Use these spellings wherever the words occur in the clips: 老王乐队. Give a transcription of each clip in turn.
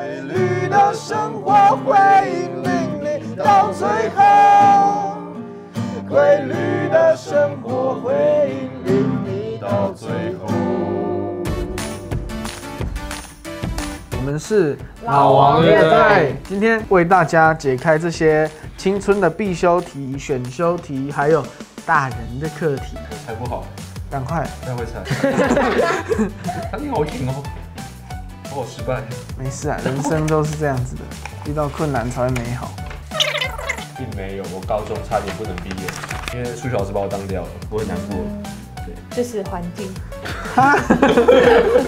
规律的生活会引领你到最后，规律的生活会引领你到最后。我们是老王乐队，今天为大家解开这些青春的必修题、选修题，还有大人的课题。我猜不好，赶快，太会猜。他硬好硬哦。 我失败，没事啊，人生都是这样子的，遇到困难才会美好。并没有，我高中差点不能毕业，因为数学老师把我当掉了，我很难过。对，就是环境。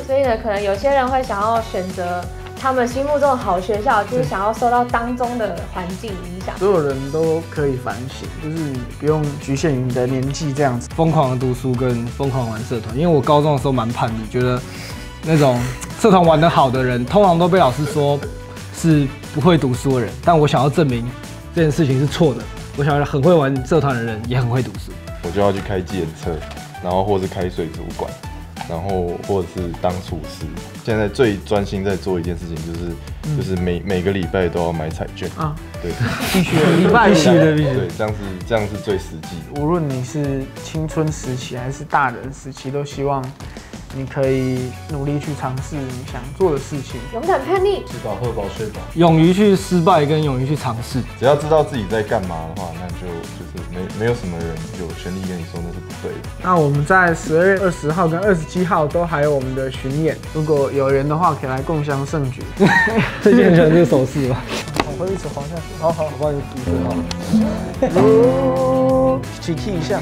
所以呢，可能有些人会想要选择他们心目中的好学校，就是想要受到当中的环境影响。所有人都可以反省，就是不用局限于你的年纪这样子。疯狂的读书跟疯狂玩社团，因为我高中的时候蛮叛逆，觉得那种。 社团玩得好的人，通常都被老师说是不会读书的人。但我想要证明这件事情是错的。我想要很会玩社团的人也很会读书。我就要去开计程车，然后或是开水族馆，然后或者是当厨师。现在最专心在做一件事情就是每个礼拜都要买彩券啊，对，必须的，礼拜必须的，对，这样是最实际的。无论你是青春时期还是大人时期，都希望。 你可以努力去尝试你想做的事情，勇敢叛逆，吃饱喝饱睡饱，勇于去失败跟勇于去尝试。只要知道自己在干嘛的话，那就是没有什么人有权利跟你说那是不对的。那我们在12月20号跟27号都还有我们的巡演，如果有缘的话，可以来共襄盛举。最近很喜欢这个手势吧？我会一直滑下去，好好，我帮你扶着哈。起一下。